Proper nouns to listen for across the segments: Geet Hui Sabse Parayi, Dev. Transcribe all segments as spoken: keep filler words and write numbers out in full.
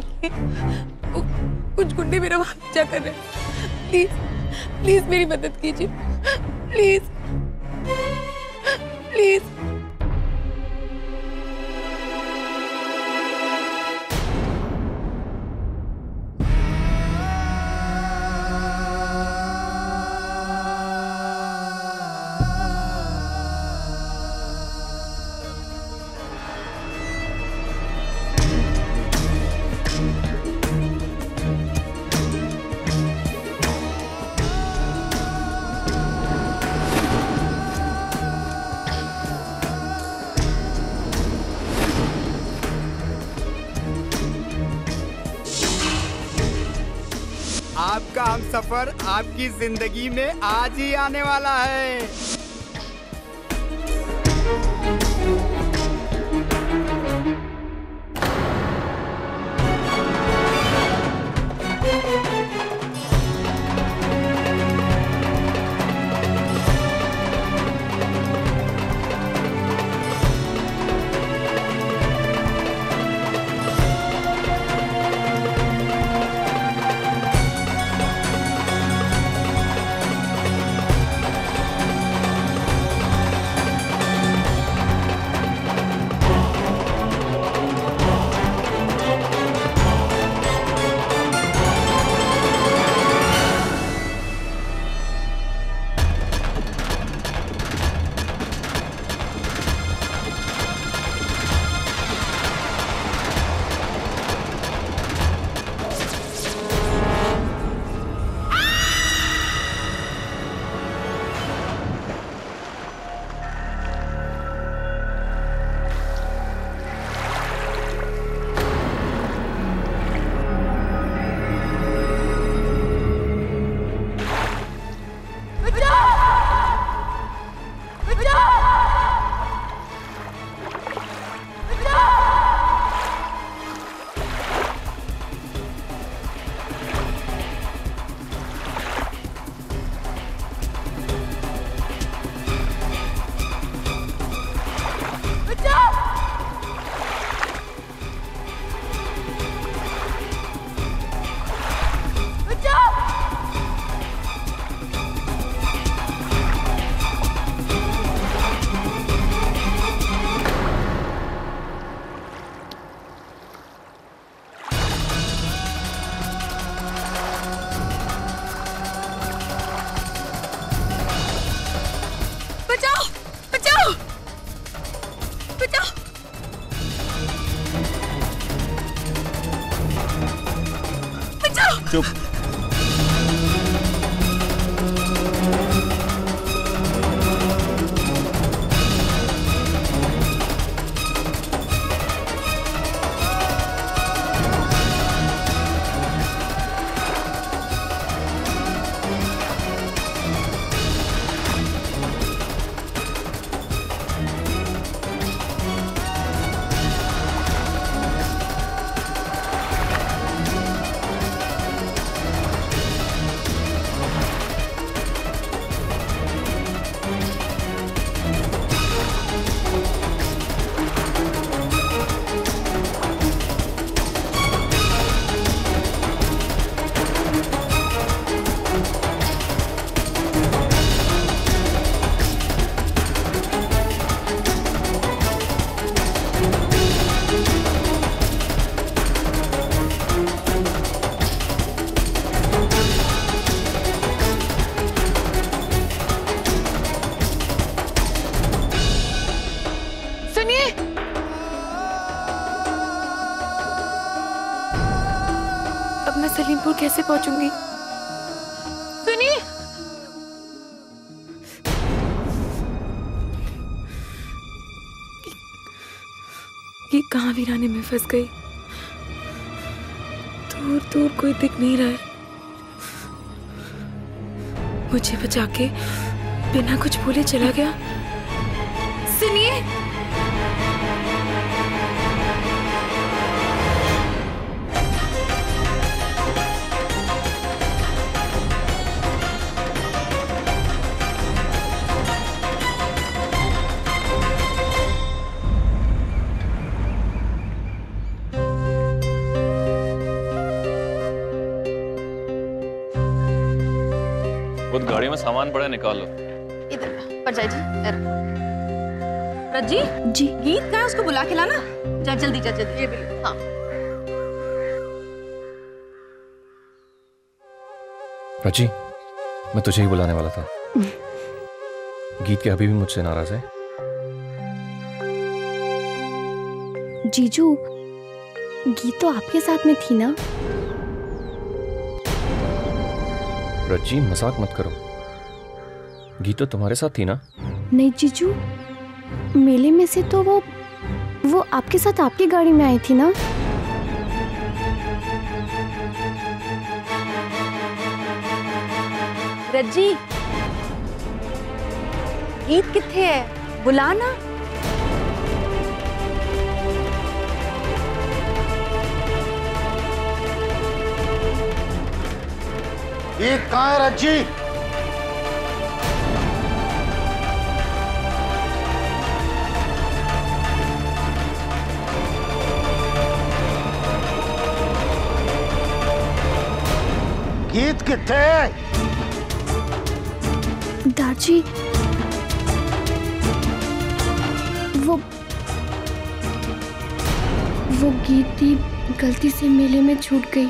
पिंकी, कुछ गुंडे मेरा वहां पीछा कर रहे हैं। प्लीज प्लीज मेरी मदद कीजिए, प्लीज प्लीज। आपका हम सफर आपकी जिंदगी में आज ही आने वाला है। चुप। मैं सलीमपुर कैसे पहुंचूंगी? सुनिए, ये कहां वीराने में फंस गई। दूर दूर कोई दिख नहीं रहा है। मुझे बचा के बिना कुछ बोले चला गया। सुनिए, वो गाड़ी में सामान पड़ा, निकाल लो। इधर परजाई जी, रज्जी जी गीत का उसको बुला के लाना। जा जल्दी जा जल्दी। ये बिल्कुल हाँ। रज्जी, मैं तुझे ही बुलाने वाला था। गीत के अभी भी मुझसे नाराज है। जीजू, गीत तो आपके साथ में थी ना। रज्जी मजाक मत करो, गीत तो तुम्हारे साथ थी ना। नहीं जीजू, मेले में से तो वो वो आपके साथ आपकी गाड़ी में आई थी ना। रज्जी, गीत किथे है, बुलाना। ये कहाँ है रज्जी? गीत किथे है? दादी, वो वो गीत ही गलती से मेले में छूट गई।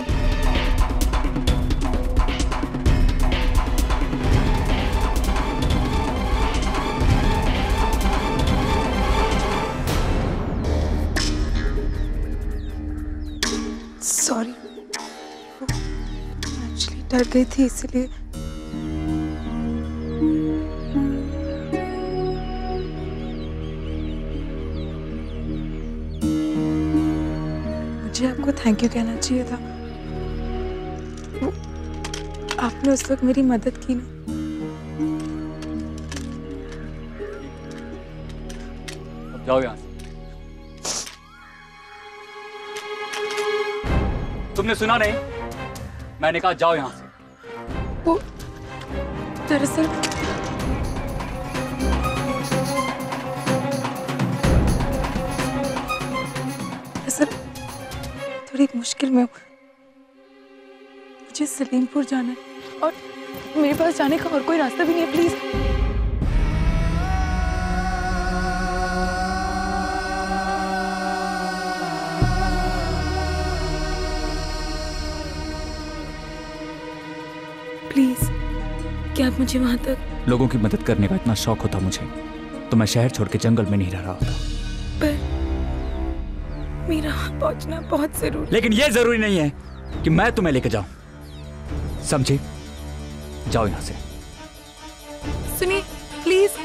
सॉरी, एक्चुअली डर गई थी इसलिए। मुझे आपको थैंक यू कहना चाहिए था, आपने उस वक्त मेरी मदद की ना। जाओ यहाँ। तुमने सुना नहीं? मैंने कहा जाओ यहाँ से। वो दरअसल दरअसल थोड़ी मुश्किल में हूँ। मुझे सलीमपुर जाना है और मेरे पास जाने का और कोई रास्ता भी नहीं है। प्लीज प्लीज, क्या आप मुझे वहां तक? लोगों की मदद करने का इतना शौक होता मुझे तो मैं शहर छोड़ के जंगल में नहीं रह रहा होता। पर मेरा पहुंचना बहुत जरूरी। लेकिन ये जरूरी नहीं है कि मैं तुम्हें लेके जाऊं, समझे? जाओ यहां से। सुनिए प्लीज,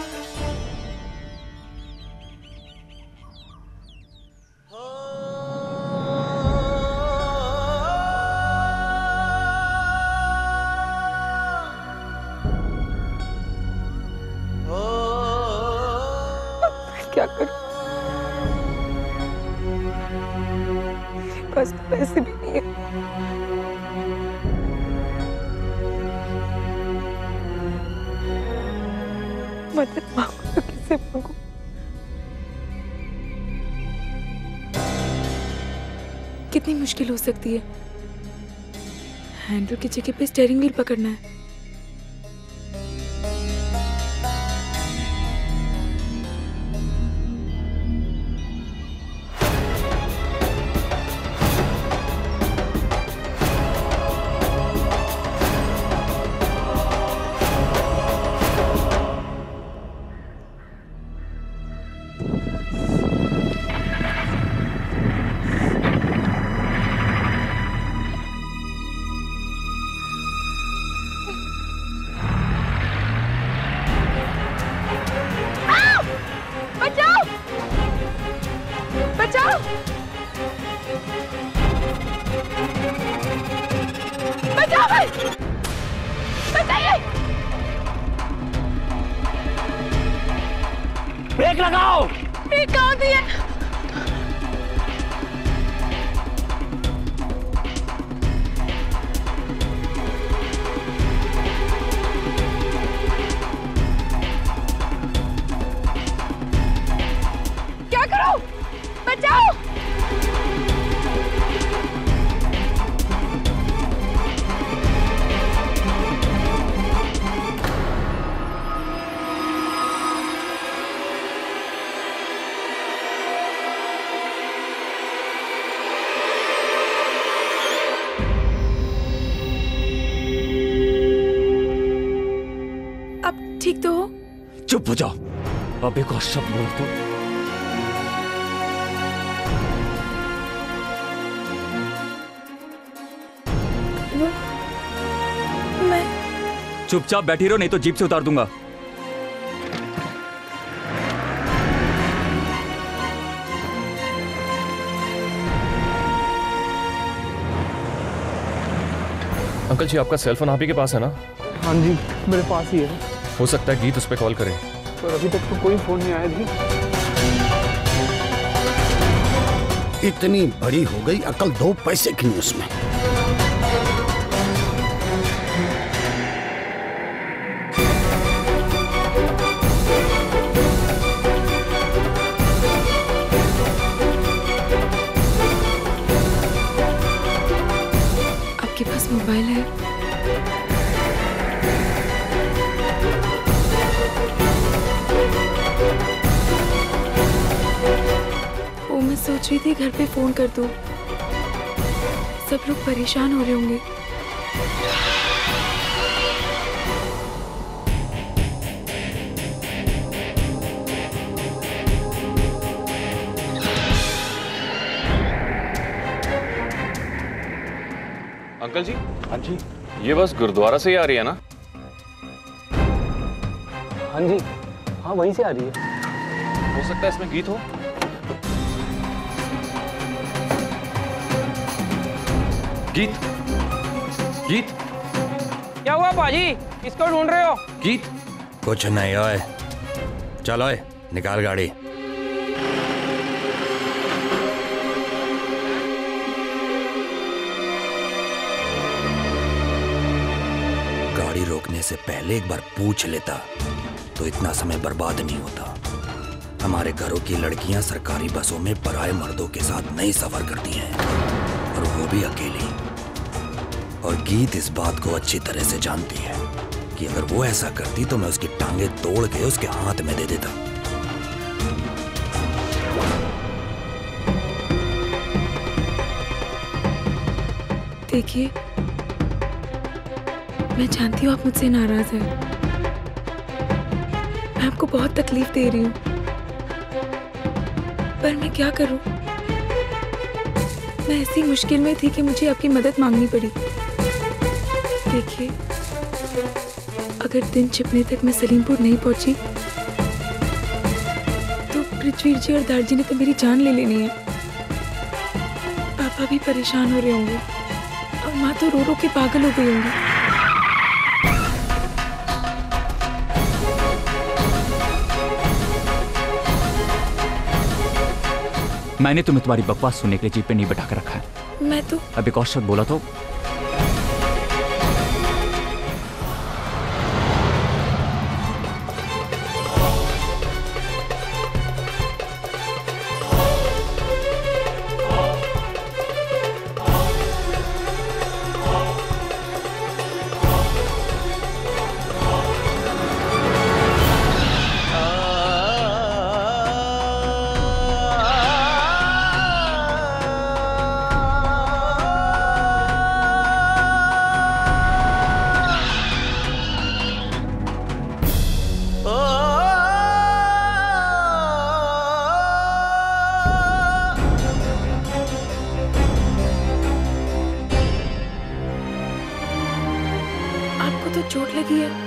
क्या करूं? मेरे पास तो पैसे भी नहीं है। मदद मांगू तो किससे मांगू? कितनी मुश्किल हो सकती है। हैंडल की जगह पे स्टीयरिंग व्हील पकड़ना है। ब्रेक लगाओ। ब्रेक कहाँ दी है? क्या करो? बचाओ। ठीक तो हो? चुप हो जाओ, अभी को सब बोल दो। मैं चुपचाप बैठी रहो, नहीं तो जीप से उतार दूंगा। अंकल जी, आपका सेलफोन आप ही के पास है ना? हाँ जी, मेरे पास ही है। हो सकता है गीत उस पर कॉल करे, पर अभी तक तो कोई फोन नहीं आया जी। इतनी बड़ी हो गई अकल, दो पैसे की उसमें। मोबाइल है, वो मैं सोच रही थी घर पे फोन कर दूं, सब लोग परेशान हो रहे होंगे। अंकल जी, हाँ जी, ये बस गुरुद्वारा से ही आ रही है ना? हाँ जी, हाँ वहीं से आ रही है। हो सकता है इसमें गीत हो। गीत, गीत, क्या हुआ पाजी? इसको ढूंढ रहे हो? गीत कुछ नहीं। ओए चलो, ओए निकाल गाड़ी। रोकने से पहले एक बार पूछ लेता तो इतना समय बर्बाद नहीं होता। हमारे घरों की लड़कियां सरकारी बसों में पराए मर्दों के साथ नहीं सफर करती हैं, और वो भी अकेली। और गीत इस बात को अच्छी तरह से जानती है कि अगर वो ऐसा करती तो मैं उसकी टांगे तोड़ के उसके हाथ में दे देता। देखिए, मैं जानती हूँ आप मुझसे नाराज हैं, मैं आपको बहुत तकलीफ दे रही हूँ, पर मैं क्या करूँ? मैं ऐसी मुश्किल में थी कि मुझे आपकी मदद मांगनी पड़ी। देखिए, अगर दिन छिपने तक मैं सलीमपुर नहीं पहुँची तो पृथ्वीवीर जी और दारजी ने तो मेरी जान ले लेनी है। पापा भी परेशान हो रहे होंगे और माँ तो रो रो के पागल हो गई होंगी। मैंने तुम्हें तुम्हारी बकवास सुनने के लिए जीप पे नहीं बैठा कर रखा है। मैं तो अभी कौशल बोला तो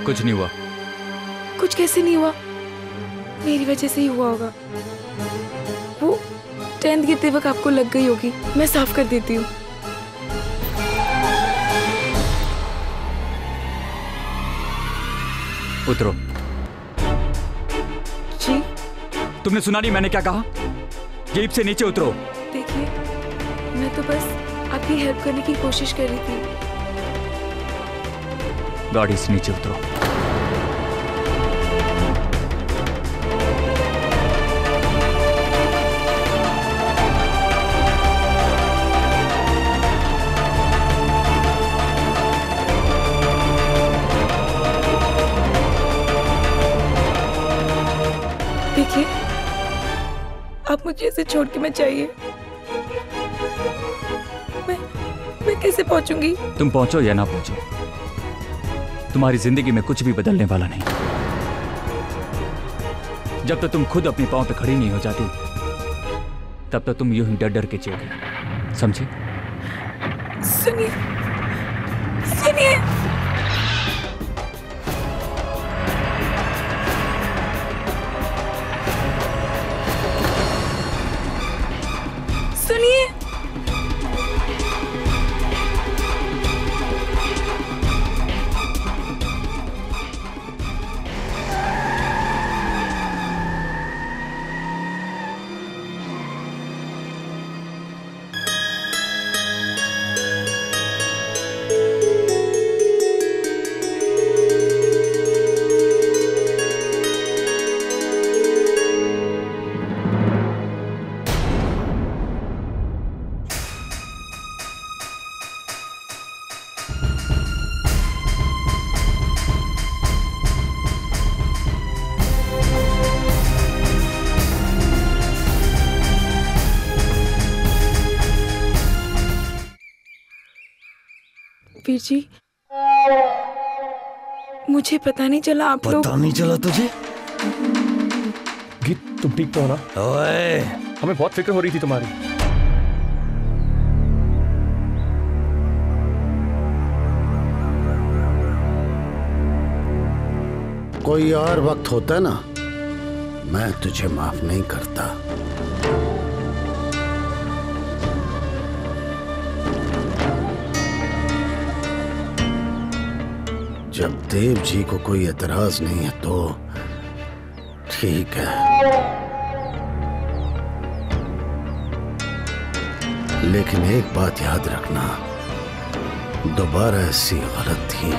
कुछ नहीं हुआ। कुछ कैसे नहीं हुआ? मेरी वजह से ही हुआ होगा। वो टेंथ गिरते वक्त आपको लग गई होगी। मैं साफ कर देती हूँ। उतरो। जी? तुमने सुना नहीं मैंने क्या कहा? जीप से नीचे उतरो। देखिए, मैं तो बस आपकी हेल्प करने की कोशिश कर रही थी। गाड़ी से नीचे उतरो। देखिए, आप मुझे ऐसे छोड़ के मत जाइए। मैं मैं कैसे पहुंचूंगी? तुम पहुंचो या ना पहुंचो, तुम्हारी जिंदगी में कुछ भी बदलने वाला नहीं। जब तक तुम खुद अपने पाँव पे खड़ी नहीं हो जाती तब तक तुम यूं ही डर डर के चिढ़ोगे, समझे? सुनिए, सुनिए। वीर जी, मुझे पता नहीं चला आप लोग। पता नहीं चला तुझे? गीत, तुम ठीक तो हो ना? ओए, हमें बहुत फिक्र हो रही थी तुम्हारी। कोई और वक्त होता ना, मैं तुझे माफ नहीं करता। जब देव जी को कोई एतराज नहीं है तो ठीक है, लेकिन एक बात याद रखना, दोबारा ऐसी गलती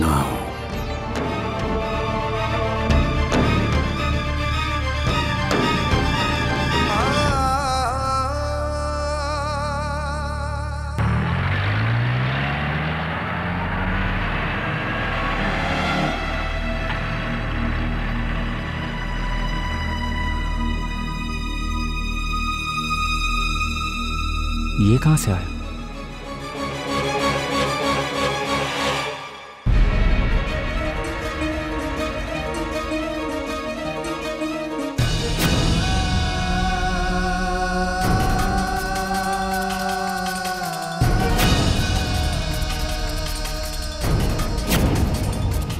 ना हो। ये कहां से आया?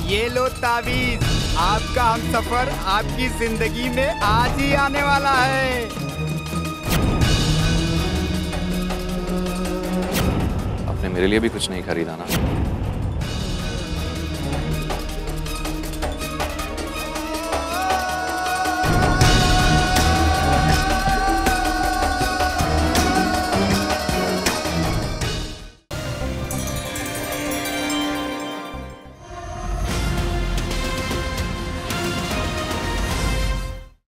ये लो तावीज, आपका हम सफर आपकी जिंदगी में आज ही आने वाला है। मेरे लिए भी कुछ नहीं खरीदा ना।